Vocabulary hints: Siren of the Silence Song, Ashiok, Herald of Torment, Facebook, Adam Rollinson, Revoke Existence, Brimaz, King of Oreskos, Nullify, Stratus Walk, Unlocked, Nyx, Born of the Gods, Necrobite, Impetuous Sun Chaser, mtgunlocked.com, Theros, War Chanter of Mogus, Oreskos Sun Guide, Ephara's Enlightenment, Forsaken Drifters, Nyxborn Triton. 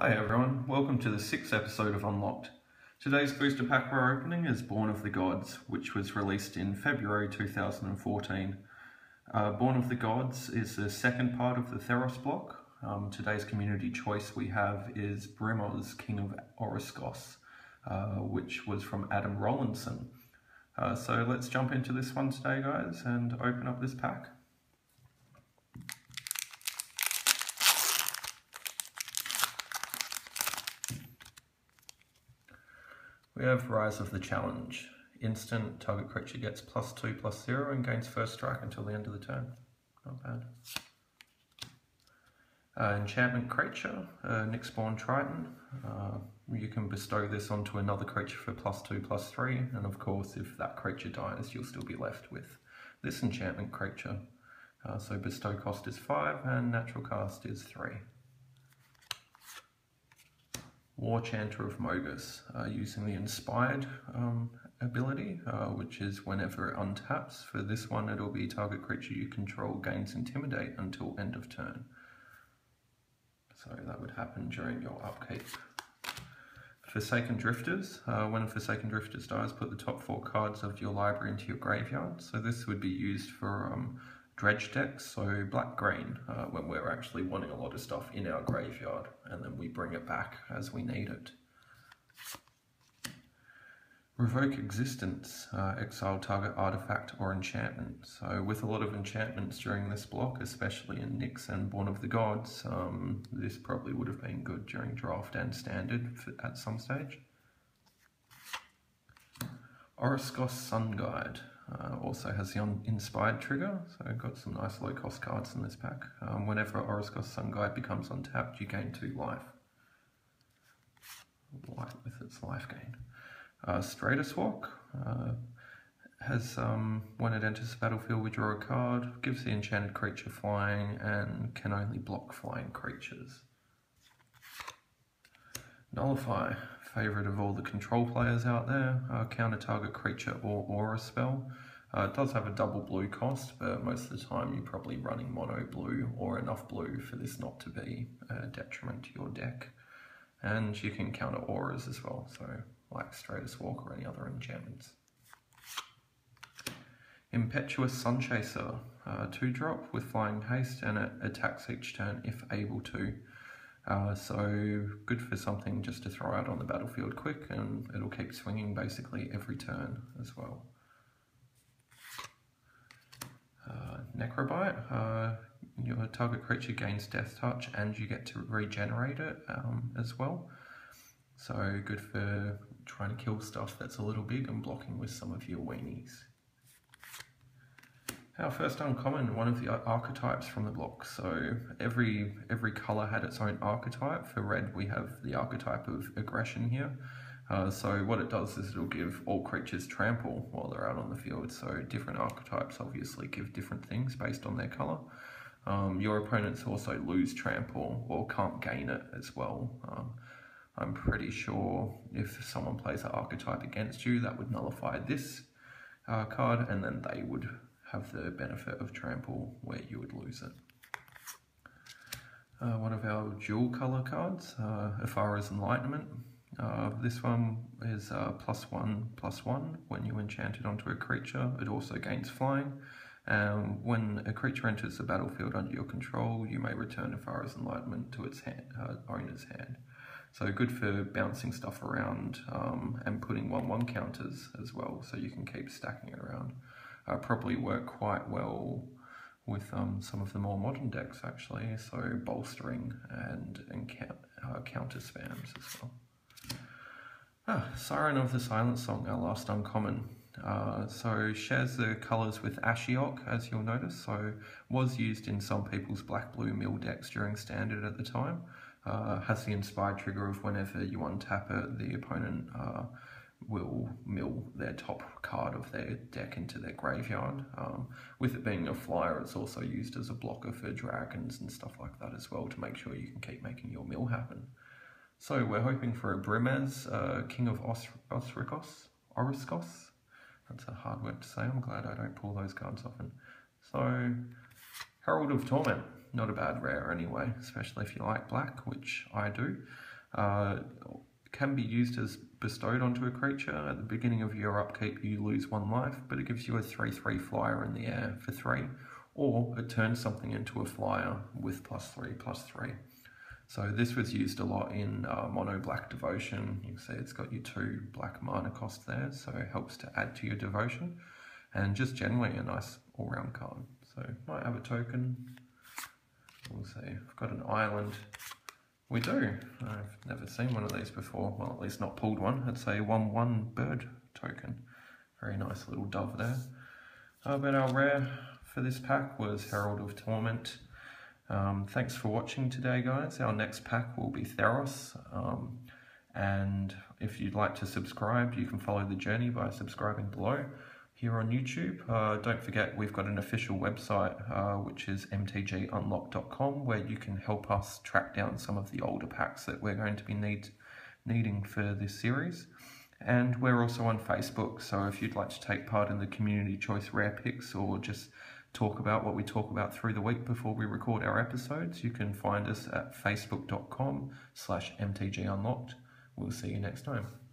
Hi everyone, welcome to the 6th episode of Unlocked. Today's booster pack we're opening is Born of the Gods, which was released in February 2014. Born of the Gods is the second part of the Theros block. Today's community choice we have is Brimaz, King of Oreskos, which was from Adam Rollinson. So let's jump into this one today, guys, and open up this pack. We have Rise of the Challenge. Instant, target creature gets +2/+0 and gains first strike until the end of the turn. Not bad. Enchantment creature, Nyxborn Triton. You can bestow this onto another creature for +2/+3, and of course if that creature dies you'll still be left with this enchantment creature. So bestow cost is 5 and natural cast is 3. War Chanter of Mogus, using the Inspired ability, which is whenever it untaps. For this one, it'll be target creature you control gains Intimidate until end of turn. So that would happen during your upkeep. Forsaken Drifters, when a Forsaken Drifters dies, put the top 4 cards of your library into your graveyard. So this would be used for dredge decks, so black-green, when we're actually wanting a lot of stuff in our graveyard, and then we bring it back as we need it. Revoke Existence, exile target artifact or enchantment. So with a lot of enchantments during this block, especially in Nyx and Born of the Gods, this probably would have been good during draft and standard at some stage. Oreskos Sun Guide. Also has the Inspired trigger, so got some nice low cost cards in this pack. Whenever Oreskos Sun Guide becomes untapped, you gain 2 life. Light with its life gain. Stratus Walk has, when it enters the battlefield, we draw a card, gives the enchanted creature flying, and can only block flying creatures. Nullify. Favourite of all the control players out there, counter target creature or aura spell. It does have a double blue cost, but most of the time you're probably running mono blue or enough blue for this not to be a detriment to your deck. And you can counter auras as well, so like Stratus Walk or any other enchantments. Impetuous Sun Chaser, 2-drop with flying haste, and it attacks each turn if able to. So good for something just to throw out on the battlefield quick, and it'll keep swinging basically every turn as well. Necrobite, your target creature gains Death Touch and you get to regenerate it as well. So good for trying to kill stuff that's a little big and blocking with some of your weenies. Our first uncommon, one of the archetypes from the block. So every colour had its own archetype. For red we have the archetype of Aggression here. So what it does is it'll give all creatures Trample while they're out on the field. So different archetypes obviously give different things based on their colour. Your opponents also lose Trample or can't gain it as well. I'm pretty sure if someone plays an archetype against you, that would nullify this card, and then they would have the benefit of Trample where you would lose it. One of our dual colour cards, Ephara's Enlightenment. This one is +1/+1 when you enchant it onto a creature. It also gains flying. When a creature enters the battlefield under your control, you may return Ephara's Enlightenment to its hand, owner's hand. So good for bouncing stuff around and putting 1/1 counters as well, so you can keep stacking it around. Probably work quite well with some of the more modern decks actually, so bolstering and counter spams as well. Siren of the Silence Song, our last uncommon. So shares the colours with Ashiok, as you'll notice, so was used in some people's black-blue mill decks during standard at the time. Has the Inspired trigger of whenever you untap it, the opponent will mill their top card of their deck into their graveyard. With it being a flyer, it's also used as a blocker for dragons and stuff like that as well to make sure you can keep making your mill happen. So we're hoping for a Brimaz, King of Oreskos. That's a hard word to say, I'm glad I don't pull those cards often. So Herald of Torment, not a bad rare anyway, especially if you like black, which I do. Can be used as bestowed onto a creature. At the beginning of your upkeep, you lose one life, but it gives you a 3/3 flyer in the air for 3, or it turns something into a flyer with +3/+3. So this was used a lot in mono black devotion. You can see it's got your 2 black mana cost there, so it helps to add to your devotion, and just generally a nice all-round card. So might have a token. We'll see. I've got an island. We do. I've never seen one of these before. Well, at least not pulled one. It's a 1/1 bird token. Very nice little dove there. But our rare for this pack was Herald of Torment. Thanks for watching today, guys. Our next pack will be Theros. And if you'd like to subscribe, you can follow the journey by subscribing below here on YouTube. Don't forget, we've got an official website, which is mtgunlocked.com, where you can help us track down some of the older packs that we're going to be needing for this series. And we're also on Facebook, so if you'd like to take part in the community choice rare picks, or just talk about what we talk about through the week before we record our episodes, you can find us at facebook.com/mtgunlocked. We'll see you next time.